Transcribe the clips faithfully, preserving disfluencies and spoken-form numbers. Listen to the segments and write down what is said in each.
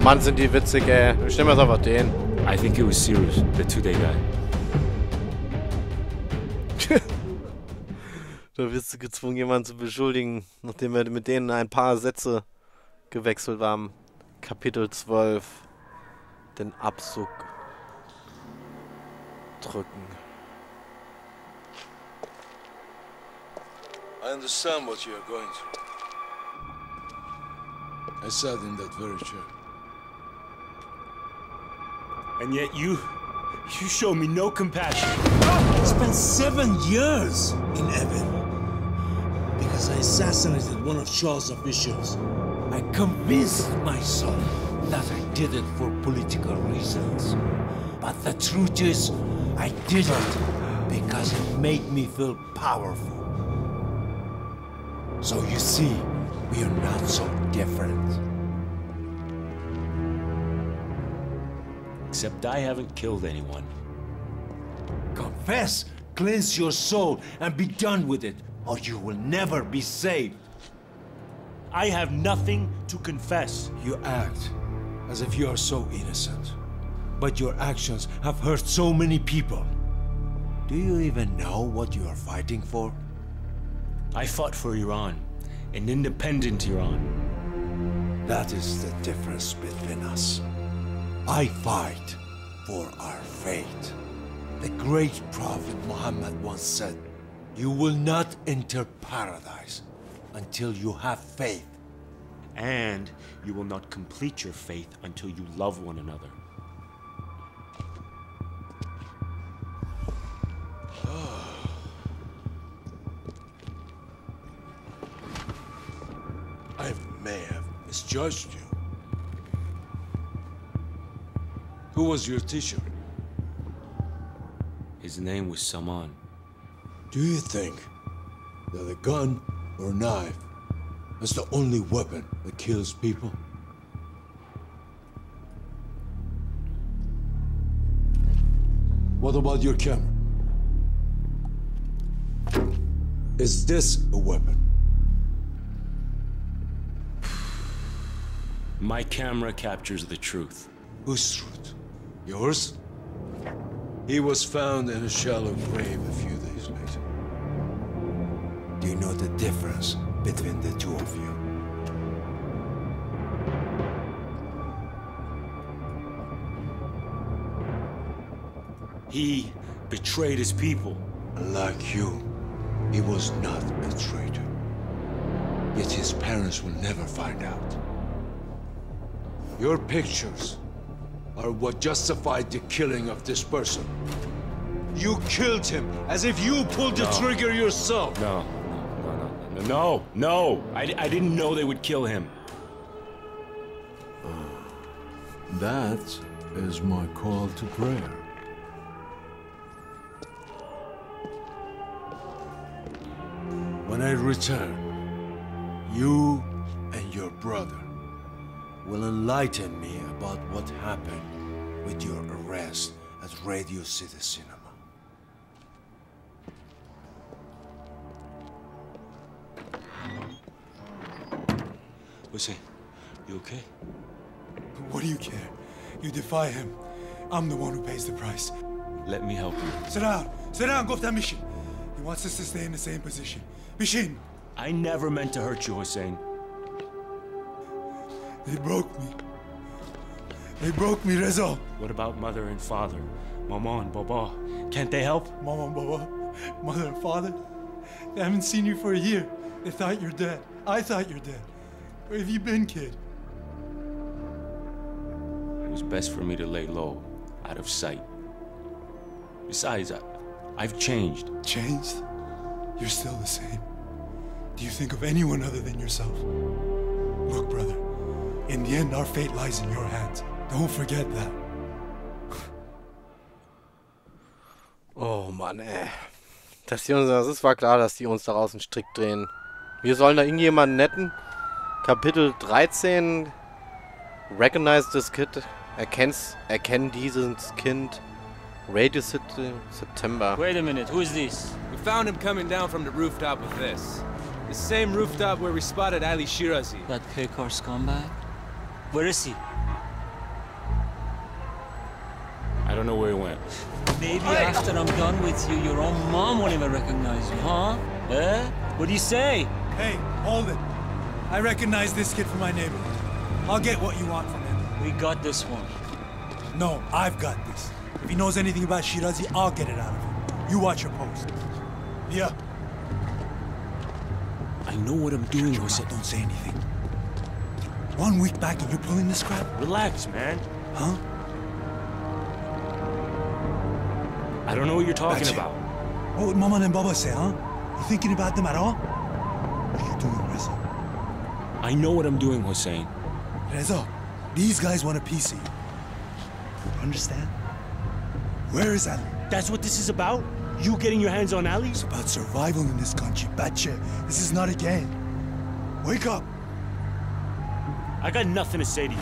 Und Mann, sind die witzig, ey. Ich nehme jetzt einfach den. I think it was serious, the Tudeh guy. Da wirst du gezwungen, jemanden zu beschuldigen, nachdem wir mit denen ein paar Sätze gewechselt haben. Kapitel zwölf. Den Abzug drücken. I understand what you are going through. I sat in that very chair. And yet you, you show me no compassion. It's been seven years in heaven because I assassinated one of Shah's officials. I convinced myself that I did it for political reasons. But the truth is, I did it because it made me feel powerful. So you see, we are not so different. Except I haven't killed anyone. Confess, cleanse your soul, and be done with it, or you will never be saved. I have nothing to confess. You act as if you are so innocent, but your actions have hurt so many people. Do you even know what you are fighting for? I fought for Iran, an independent Iran. That is the difference between us. I fight for our fate. The great prophet Muhammad once said, "You will not enter paradise until you have faith." And you will not complete your faith until you love one another. I may have misjudged you. Who was your teacher? His name was Saman. Do you think that a gun or knife is the only weapon that kills people? What about your camera? Is this a weapon? My camera captures the truth. Whose truth? Yours? He was found in a shallow grave a few days later. Do you know the difference between the two of you? He betrayed his people. Unlike you, he was not a traitor. Yet his parents will never find out. Your pictures are what justified the killing of this person. You killed him as if you pulled the no. trigger yourself. No, no, no, no, no, no, no. I, I didn't know they would kill him. That is my call to prayer. When I return, you and your brother will enlighten me about what happened with your arrest at Radio City Cinema. Hussein, you okay? What do you care? You defy him. I'm the one who pays the price. Let me help you. Sit down. Sit down. Go to Mishin. He wants us to stay in the same position. Mishin! I never meant to hurt you, Hussein. They broke me. They broke me, Reza. What about mother and father? Mama and Baba? Can't they help? Mama and Baba? Mother and father? They haven't seen you for a year. They thought you're dead. I thought you're dead. Where have you been, kid? It was best for me to lay low, out of sight. Besides, I, I've changed. Changed? You're still the same. Do you think of anyone other than yourself? Look, brother. In the end, our fate lies in your hands. Don't forget that. Oh Mann, ey. Das hier, das ist war klar, dass die uns daraus einen Strick drehen. Wir sollen da irgendjemanden retten. Kapitel dreizehn. Recognize this kid. Erkennst, erkenn dieses Kind. Radio City, September. Wait a minute, who is this? We found him coming down from the rooftop with this. The same rooftop where we spotted Ali Shirazi. That pig horse scumbag? Where is he? don't know where he went. Maybe after I'm done with you, your own mom won't even recognize you, huh? Eh? What do you say? Hey, hold it. I recognize this kid from my neighborhood. I'll get what you want from him. We got this one. No, I've got this. If he knows anything about Shirazi, I'll get it out of him. You watch your post. Yeah. I know what I'm doing, Jose. Don't say anything. One week back and you're pulling this crap? Relax, man. Huh? I don't know what you're talking gotcha. about. What would Mama and Baba say, huh? You thinking about them at all? What are you doing, Reza? I know what I'm doing, Hossein. Reza, these guys want a piece of you. Understand? Where is Ali? That's what this is about? You getting your hands on Ali? It's about survival in this country, Batche. This is not a game. Wake up! I got nothing to say to you.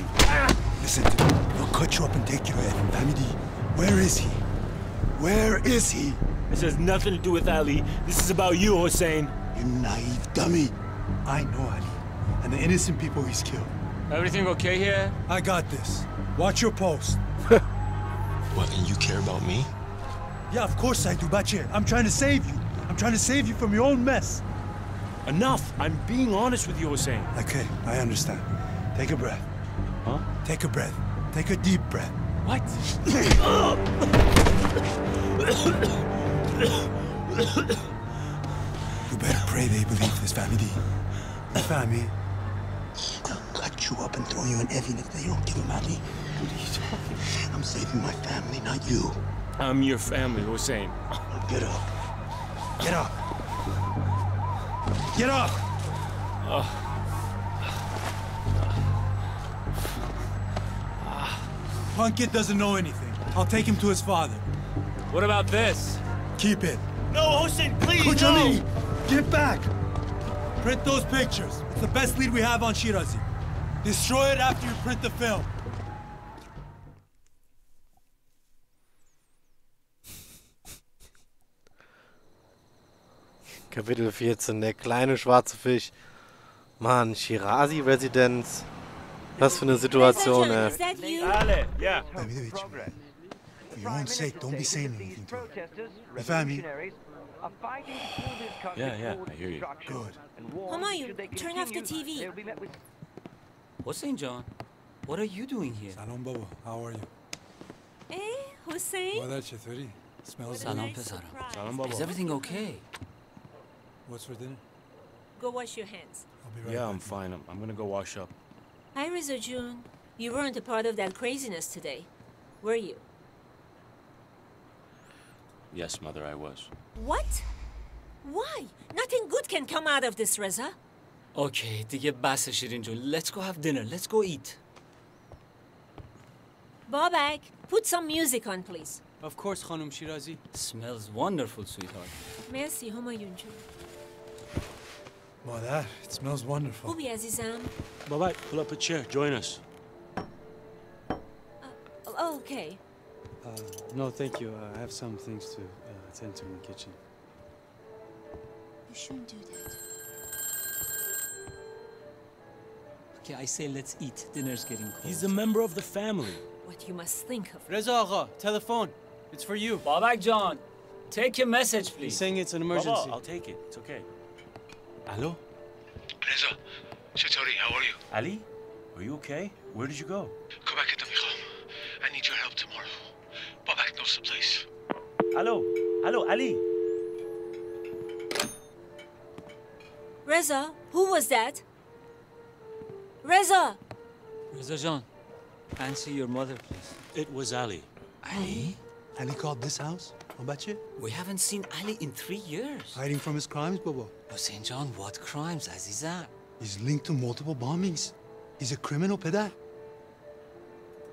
Listen to me. They'll cut you up and take your head. Hamidi, where is he? Where is he? This has nothing to do with Ali. This is about you, Hossein. You naive dummy. I know Ali. And the innocent people he's killed. Everything okay here? I got this. Watch your post. What, and you care about me? Yeah, of course I do, Bachir. I'm trying to save you. I'm trying to save you from your own mess. Enough. I'm being honest with you, Hossein. Okay, I understand. Take a breath. Huh? Take a breath. Take a deep breath. What? You better pray they believe this, family. This family. They'll cut you up and throw you in Evan if they don't give him Ali. What are you talking? I'm saving my family, not you. I'm your family, Hossein. Get up. Get up. Get up! Uh. Punk kid doesn't know anything. I'll take him to his father. What about this? Keep it. No, Hossein, please, Kuchuli, no! Get back! Print those pictures. It's the best lead we have on Shirazi. Destroy it after you print the film. Kapitel vierzehn, der kleine schwarze Fisch. Mann, Shirazi Residenz. Was für eine Situation, ey. Yeah. For your own sake, don't be saying anything to him. The family. Yeah, yeah, I hear you. Good. Hamayu, turn off the T V. Hossein John, what are you doing here? Salam Baba, how are you? Hey, Hossein. Smells Salam Pesaram. Salam Baba. Is everything okay? What's for dinner? Go wash your hands. I'll be right yeah, back. I'm fine. I'm, I'm gonna go wash up. Hi, Reza Jun. You weren't a part of that craziness today, were you? Yes, Mother, I was. What? Why? Nothing good can come out of this, Reza. Okay, دیگه بس شیرین جون. Let's go have dinner. Let's go eat. Babak, put some music on, please. Of course, Khanum Shirazi. Smells wonderful, sweetheart. Merci, Humayun Jun. Mother, it smells wonderful. Ubi Azizam. Babak, pull up a chair. Join us. Uh, okay. Uh, no, thank you. Uh, I have some things to uh, attend to in the kitchen. You shouldn't do that. Okay, I say let's eat. Dinner's getting cold. He's a member of the family. What you must think of. Reza Agha, telephone. It's for you. Babak John, take your message, please. He's saying it's an emergency. Baba, I'll take it. It's okay. Hello? Reza, Shatori, how are you? Ali, are you okay? Where did you go? Come back at the Mikham. I need your help tomorrow. Babak knows the place. Hello? Hello, Ali? Reza, who was that? Reza! Reza John, answer your mother, please. It was Ali. Ali? Ali called this house? How about you? We haven't seen Ali in three years. Hiding from his crimes, Baba. Hossein John, what crimes, Aziza? He's linked to multiple bombings. He's a criminal, Pedar.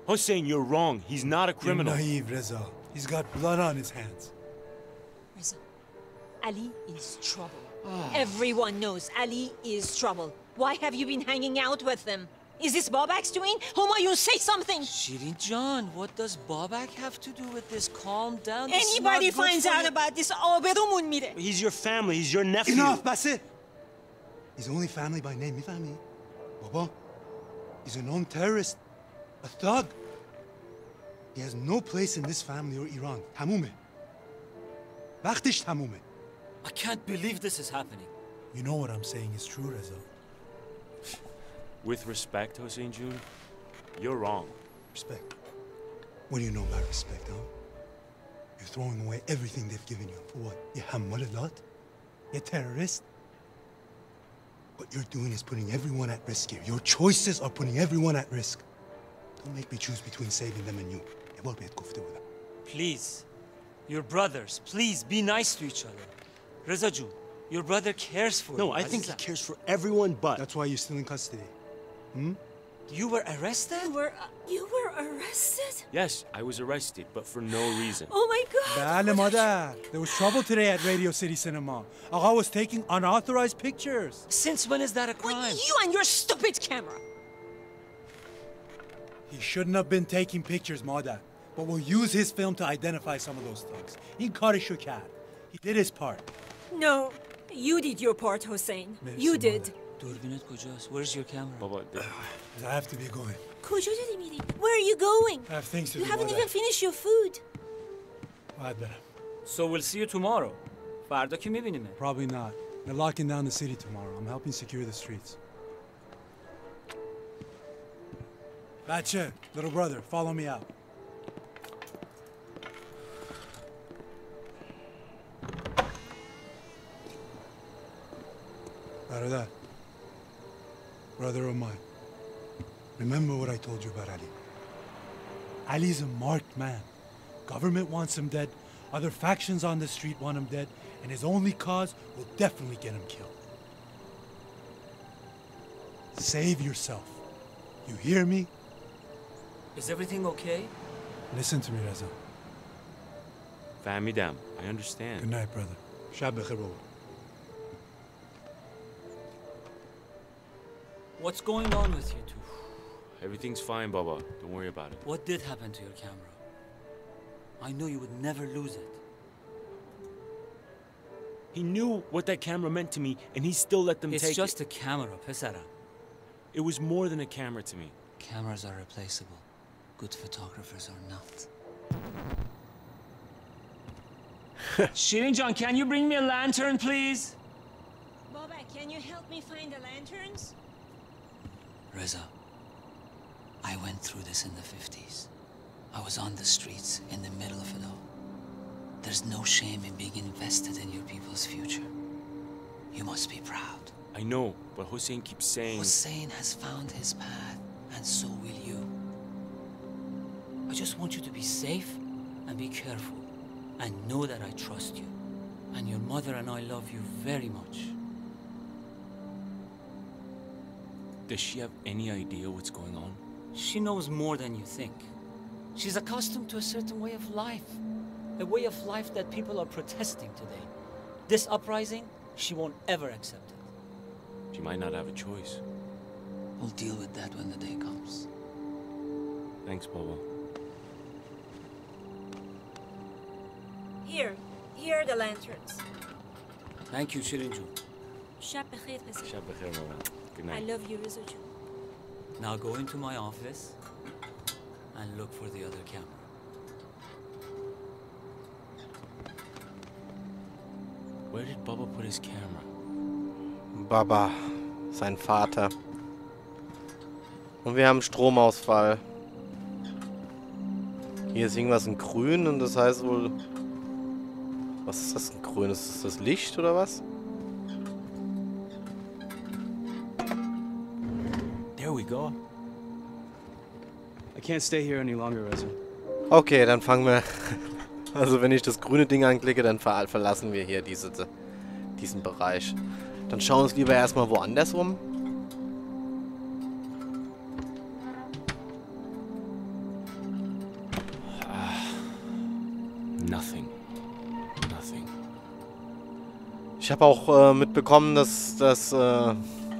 Hossein, you're wrong. He's not a criminal. You're naive, Reza. He's got blood on his hands. Reza, Ali is trouble. Oh. Everyone knows Ali is trouble. Why have you been hanging out with him? Is this Babak's doing? Homa, you say something! Shirin John, what does Babak have to do with this? Calm down. Anybody finds out about this, Oberumun mire. He's your family, he's your nephew. Enough, Basit! He's only family by name, my family. Baba, he's a known terrorist, a thug. He has no place in this family or Iran. Hamume. Vakhtish hamume. I can't believe this is happening. You know what I'm saying is true, Reza. With respect, Hossein Junior, you're wrong. Respect? What do you know about respect, huh? You're throwing away everything they've given you. For what? You're hamwaladat? You're a terrorist? What you're doing is putting everyone at risk here. Your choices are putting everyone at risk. Don't make me choose between saving them and you. Please, your brothers, please be nice to each other. Reza Ju, your brother cares for you. No, I think he cares for everyone but... That's why you're still in custody. Hmm? You were arrested? You were, uh, you were arrested? Yes, I was arrested, but for no reason. Oh my God! Mother, there was trouble today at Radio City Cinema. Aga was taking unauthorized pictures. Since when is that a crime? With you and your stupid camera! He shouldn't have been taking pictures, Mother. But we'll use his film to identify some of those thugs. He did his part. No, you did your part, Hossein. Merci, you did. Mother. Where's your camera? Baba, I have to be going. Where are you going? I have things to do. You haven't even finished your food. So we'll see you tomorrow. Probably not. They're locking down the city tomorrow. I'm helping secure the streets. That's it. Little brother, follow me out. Out of that. Brother of mine, remember what I told you about Ali. Ali's a marked man. Government wants him dead, other factions on the street want him dead, and his only cause will definitely get him killed. Save yourself. You hear me? Is everything okay? Listen to me, Reza. Fahmidam, I understand. Good night, brother. Shab b'khair. What's going on with you two? Everything's fine, Baba. Don't worry about it. What did happen to your camera? I knew you would never lose it. He knew what that camera meant to me, and he still let them it's take it. It's just a camera, Pesara. It was more than a camera to me. Cameras are replaceable. Good photographers are not. Shirinjan, can you bring me a lantern, please? Baba, can you help me find the lanterns? Reza, I went through this in the fifties. I was on the streets, in the middle of it all. There's no shame in being invested in your people's future. You must be proud. I know, but Hossein keeps saying... Hossein has found his path, and so will you. I just want you to be safe, and be careful, and know that I trust you. And your mother and I love you very much. Does she have any idea what's going on? She knows more than you think. She's accustomed to a certain way of life. A way of life that people are protesting today. This uprising, she won't ever accept it. She might not have a choice. We'll deal with that when the day comes. Thanks, Baba. Here. Here are the lanterns. Thank you, Shirinju. Shab b'khair, Pesara. Shab b'khair, Mama. I love you, Reza Ju. Now go into my office and look for the other camera. Where did Baba put his camera? Baba, sein Vater. Und wir haben Stromausfall. Hier ist irgendwas in grün und das heißt wohl... Was ist das in grün? Ist das das Licht oder was? Go. I can't stay here any longer, Reza. Okay, dann fangen wir. Also wenn ich das grüne Ding anklicke, dann ver verlassen wir hier diese, diesen Bereich. Dann schauen wir uns lieber erstmal woanders rum. Nothing. Nothing. Ich habe auch äh, mitbekommen, dass das... Äh,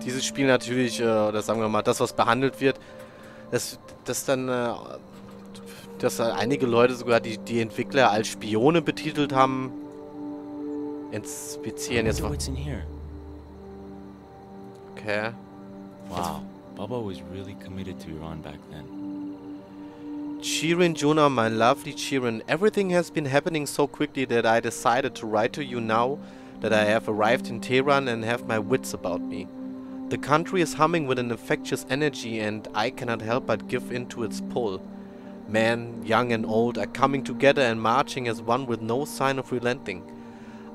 dieses Spiel natürlich, oder sagen wir mal, das, was behandelt wird, dass, dass dann dass einige Leute sogar die, die Entwickler als Spione betitelt haben. Inspizieren jetzt mal. Okay. Wow. Baba was really committed to Iran back then. Shirin, Juna, my lovely Shirin, everything has been happening so quickly that I decided to write to you now that I have arrived in Tehran and have my wits about me. The country is humming with an infectious energy and I cannot help but give in to its pull. Men, young and old, are coming together and marching as one with no sign of relenting.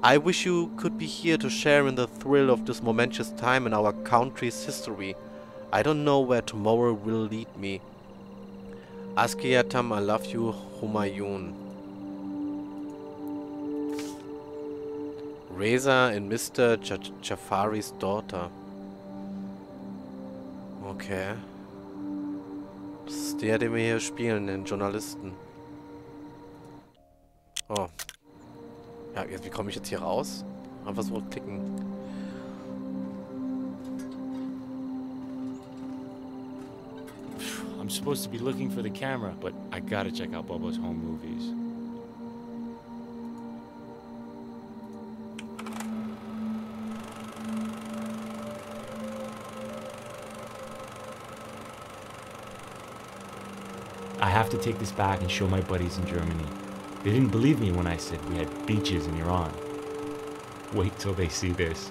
I wish you could be here to share in the thrill of this momentous time in our country's history. I don't know where tomorrow will lead me. Askiyatam, I love you, Humayun. Reza and Mister Jafari's daughter. Okay. Das ist der, den wir hier spielen, den Journalisten. Oh. Ja, jetzt, wie komme ich jetzt hier raus? Einfach so klicken. I'm supposed to be looking for the camera, but I gotta check out Bobo's home movies. I have to take this back and show my buddies in Germany. They didn't believe me when I said we had beaches in Iran. Wait till they see this.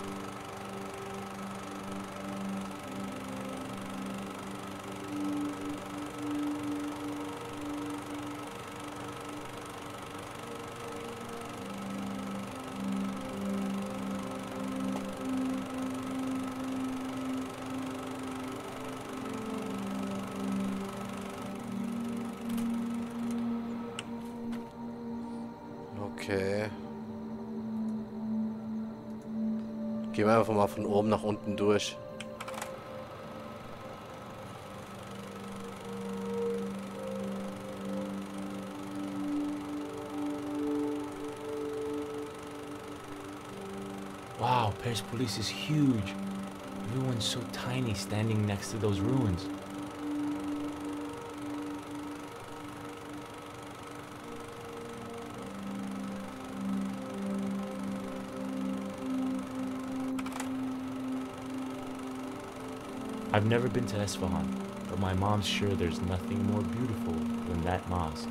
Gehen wir einfach mal von oben nach unten durch. Wow, Persepolis is huge. Everyone's so tiny standing next to those ruins. I've never been to Esfahan, but my mom's sure there's nothing more beautiful than that mosque.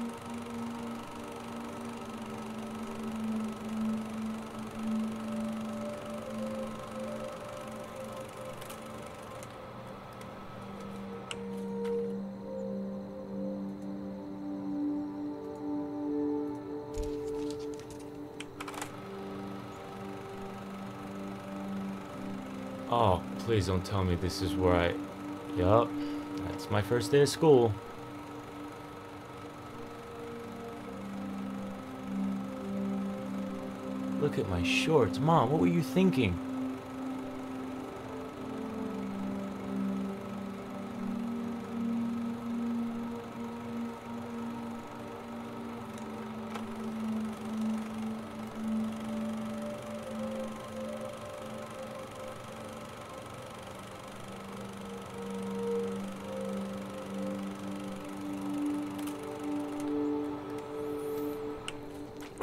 Oh, please don't tell me this is where I... Yup, that's my first day of school. Look at my shorts. Mom, what were you thinking?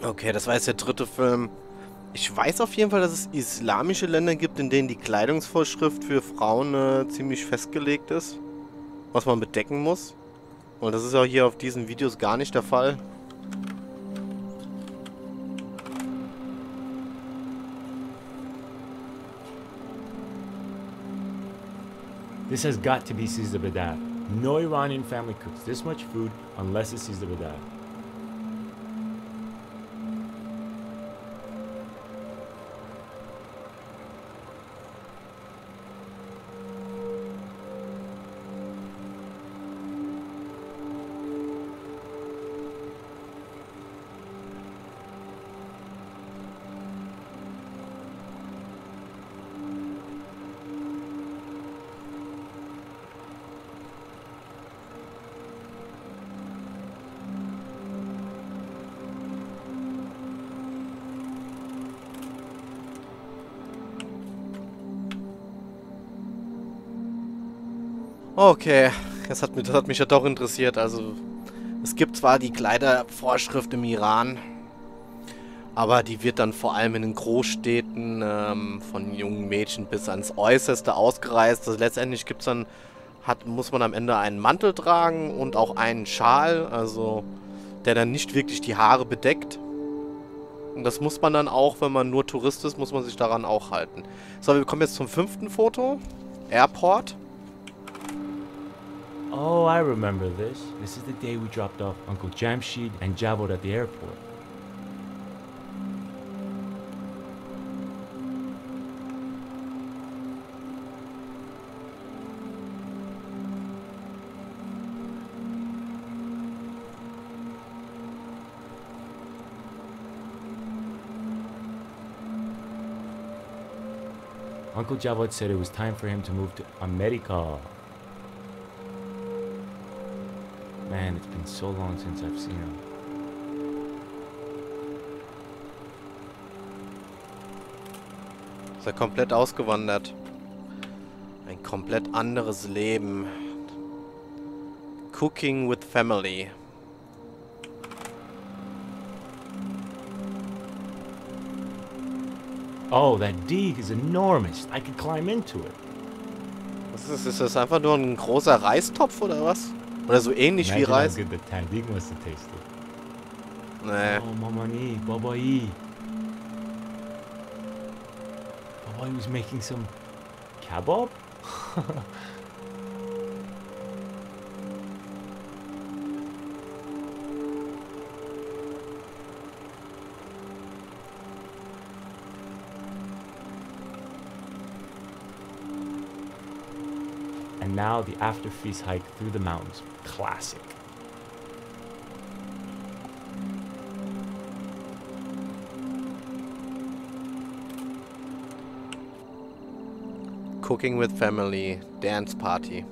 Okay, das war jetzt der dritte Film. Ich weiß auf jeden Fall, dass es islamische Länder gibt, in denen die Kleidungsvorschrift für Frauen äh, ziemlich festgelegt ist, was man bedecken muss. Und das ist auch hier auf diesen Videos gar nicht der Fall. This has got to be Sizda Badar. No Iranian family cooks this much food unless it's Sizda Badar. Okay, das hat, mich, das hat mich ja doch interessiert. Also, es gibt zwar die Kleidervorschrift im Iran, aber die wird dann vor allem in den Großstädten ähm, von jungen Mädchen bis ans Äußerste ausgereizt. Also letztendlich gibt es dann hat, muss man am Ende einen Mantel tragen und auch einen Schal, also der dann nicht wirklich die Haare bedeckt. Und das muss man dann auch, wenn man nur Tourist ist, muss man sich daran auch halten. So, wir kommen jetzt zum fünften Foto. Airport. Oh, I remember this. This is the day we dropped off Uncle Jamshid and Javod at the airport. Uncle Javod said it was time for him to move to America. Man, it's been so long since I've seen him. Ist er komplett ausgewandert. Ein komplett anderes Leben. Cooking with family. Oh, that deeg is enormous. I could climb into it. Was ist das? Ist das einfach nur ein großer Reistopf oder was? Oder so ähnlich wie Reis? Nee. Oh, Mamani, Babai. Babai was making some kebab? And now the after feast hike through the mountains. Classic. Cooking with family, dance party.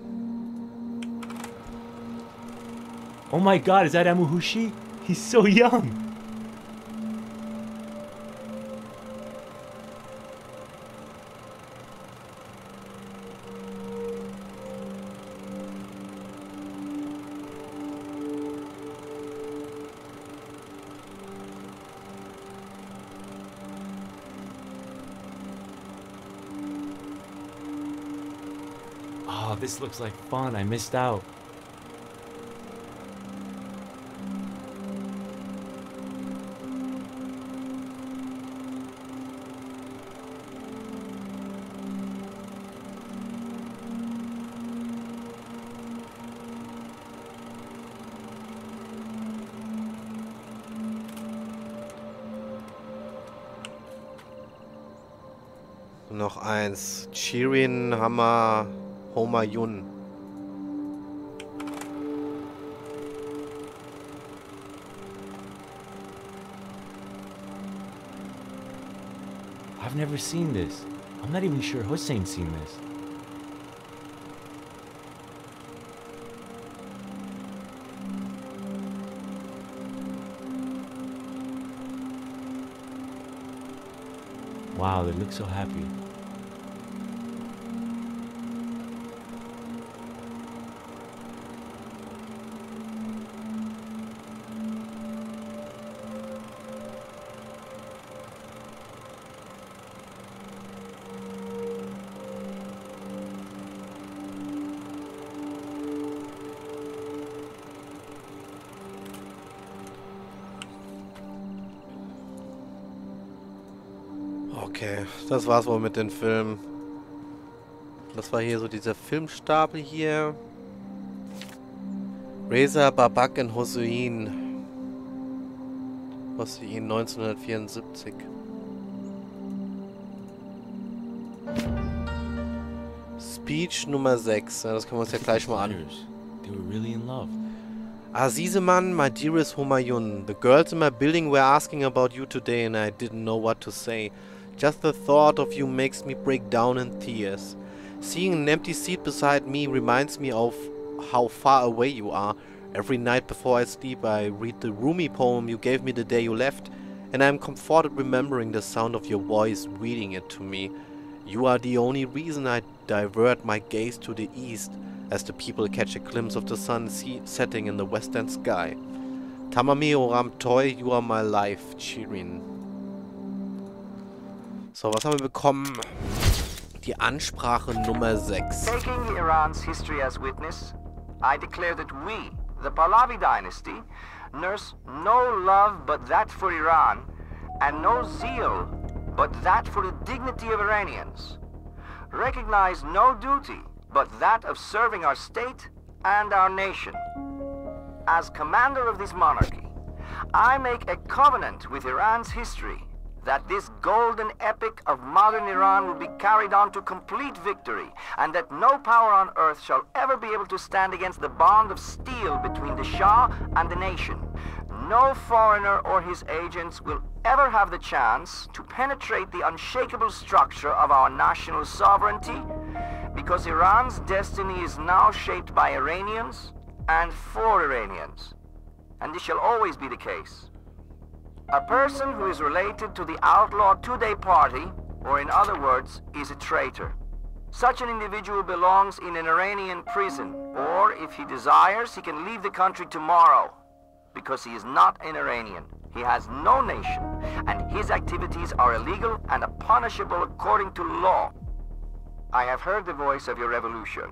Oh my god, is that Amuhushi? He's so young. This looks like fun. I missed out. Noch eins. Chirin Hammer. Homa Yun. I've never seen this. I'm not even sure Hussein's seen this. Wow, they look so happy. Okay, das war's wohl mit den Filmen. Das war hier so dieser Filmstapel hier. Reza, Babak und Hossein. Hossein neunzehnhundertvierundsiebzig. Speech Nummer sechs. Ja, das können wir uns ja gleich mal an. Azizeman, my dearest Humayun, the girls in my building were asking about you today and I didn't know what to say. Just the thought of you makes me break down in tears. Seeing an empty seat beside me reminds me of how far away you are. Every night before I sleep I read the Rumi poem you gave me the day you left, and I am comforted remembering the sound of your voice reading it to me. You are the only reason I divert my gaze to the east, as the people catch a glimpse of the sun setting in the western sky. Tamami Oram Toy, you are my life, Chirin. So, was haben wir bekommen? Die Ansprache Nummer sechs. Taking Iran's history as witness, I declare that we, the Pahlavi dynasty, nurse no love but that for Iran and no zeal but that for the dignity of Iranians. Recognize no duty but that of serving our state and our nation. As commander of this monarchy, I make a covenant with Iran's history that this golden epic of modern Iran will be carried on to complete victory, and that no power on earth shall ever be able to stand against the bond of steel between the Shah and the nation. No foreigner or his agents will ever have the chance to penetrate the unshakable structure of our national sovereignty, because Iran's destiny is now shaped by Iranians and for Iranians. And this shall always be the case. A person who is related to the outlaw Tudeh party, or in other words, is a traitor. Such an individual belongs in an Iranian prison, or if he desires, he can leave the country tomorrow, because he is not an Iranian. He has no nation, and his activities are illegal and punishable according to law. I have heard the voice of your revolution.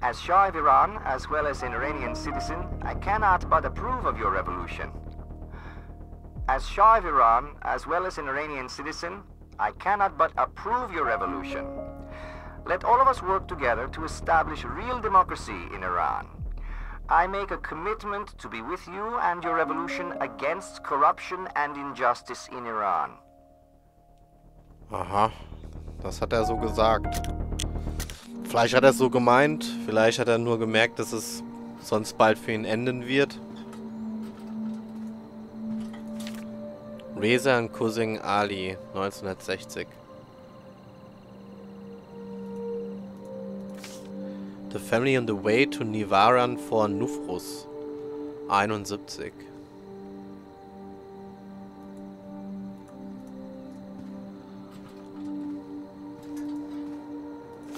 As Shah of Iran, as well as an Iranian citizen, I cannot but approve of your revolution. As Shah of Iran, as well as an Iranian citizen, I cannot but approve your revolution. Let all of us work together to establish real democracy in Iran. I make a commitment to be with you and your revolution against corruption and injustice in Iran. Aha, das hat er so gesagt. Vielleicht hat er es so gemeint, vielleicht hat er nur gemerkt, dass es sonst bald für ihn enden wird. Reza und Cousin Ali, neunzehnhundertsechzig. The Family on the Way to Nivaran for Nufrus, einundsiebzig.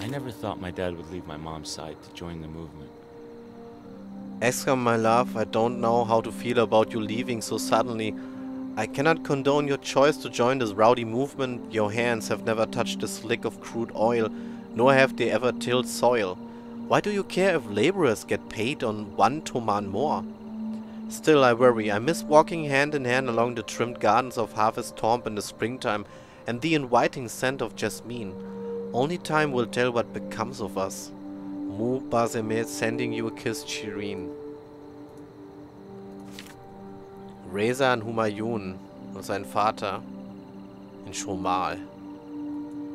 I never thought my dad would leave my mom's side to join the movement. Eska, my love, I don't know how to feel about you leaving so suddenly. I cannot condone your choice to join this rowdy movement. Your hands have never touched a slick of crude oil, nor have they ever tilled soil. Why do you care if laborers get paid on one toman more? Still, I worry. I miss walking hand in hand along the trimmed gardens of Harvestom in the springtime and the inviting scent of jasmine. Only time will tell what becomes of us. Mu Bazemeh sending you a kiss, Shirin. Reza und Humayun und sein Vater in Shomal.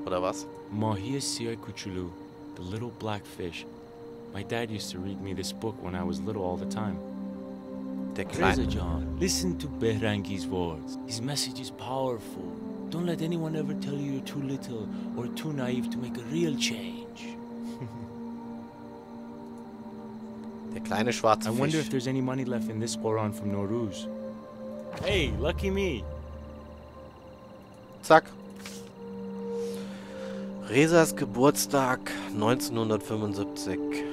Oder was? Mahi Siah Kuchulu, the little black fish. My dad used to read me this book when I was little all the time. Der Kleine. Reza John, listen to Behrangi's words. His message is powerful. Don't let anyone ever tell you you're too little or too naive to make a real change. Der kleine schwarze Fisch. I wonder if there's any money left in this Quran from Noruz. Hey, lucky me. Zack. Rezas Geburtstag neunzehnhundertfünfundsiebzig.